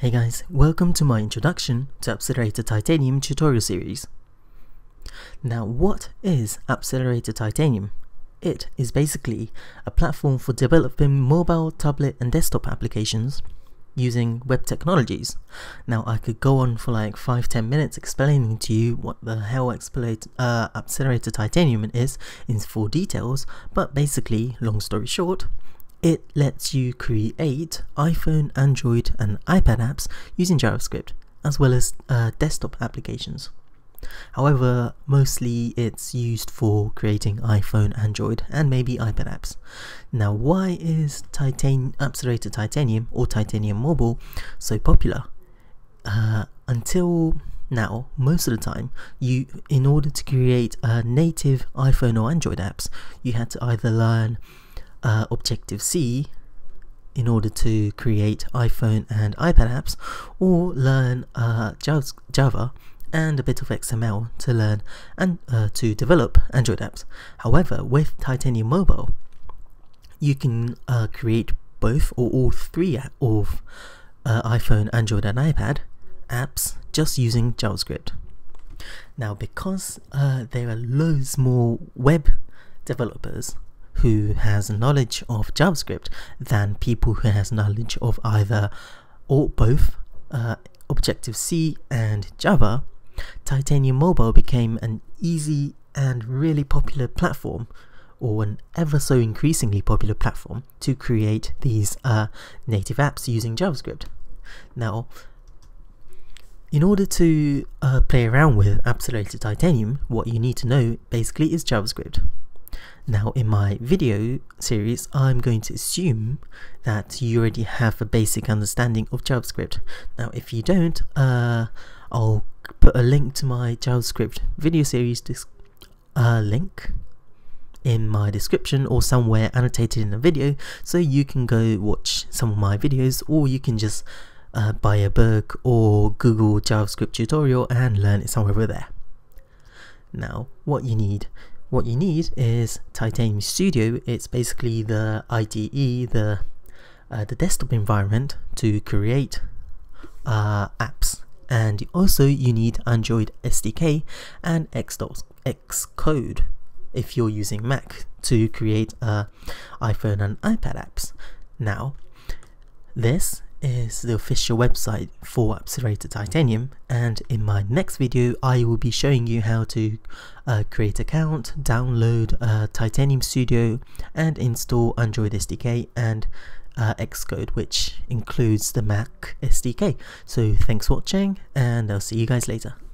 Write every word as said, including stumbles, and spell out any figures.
Hey guys, welcome to my introduction to Appcelerator Titanium tutorial series. Now, what is Appcelerator Titanium? It is basically a platform for developing mobile, tablet and desktop applications using web technologies. Now, I could go on for like five to ten minutes explaining to you what the hell uh, Appcelerator Titanium is in full details, but basically, long story short, it lets you create iPhone, Android and iPad apps using JavaScript, as well as uh, desktop applications. However, mostly it's used for creating iPhone, Android and maybe iPad apps. Now, why is Titan Appcelerator Titanium or Titanium Mobile so popular? Uh, until now, most of the time, you, in order to create uh, native iPhone or Android apps, you had to either learn Uh, Objective C in order to create iPhone and iPad apps, or learn uh, Java and a bit of X M L to learn and uh, to develop Android apps. However, with Titanium Mobile, you can uh, create both or all three of uh, iPhone, Android and iPad apps just using JavaScript. Now, because uh, there are loads more web developers who has knowledge of JavaScript than people who has knowledge of either or both uh, Objective-C and Java, Titanium Mobile became an easy and really popular platform, or an ever so increasingly popular platform, to create these uh, native apps using JavaScript. Now, in order to uh, play around with Appcelerator Titanium, what you need to know basically is JavaScript. Now, in my video series, I'm going to assume that you already have a basic understanding of JavaScript. Now, if you don't, uh, I'll put a link to my JavaScript video series uh, link in my description or somewhere annotated in the video, so you can go watch some of my videos, or you can just uh, buy a book or Google JavaScript tutorial and learn it somewhere over there. Now, what you need What you need is Titanium Studio. It's basically the I D E, the uh, the desktop environment to create uh, apps, and also you need Android S D K and Xcode if you're using Mac to create uh, iPhone and iPad apps. Now, this is the official website for Appcelerator Titanium, and in my next video I will be showing you how to uh, create an account, download uh, Titanium Studio and install Android S D K and uh, Xcode, which includes the Mac S D K. So thanks for watching, and I'll see you guys later.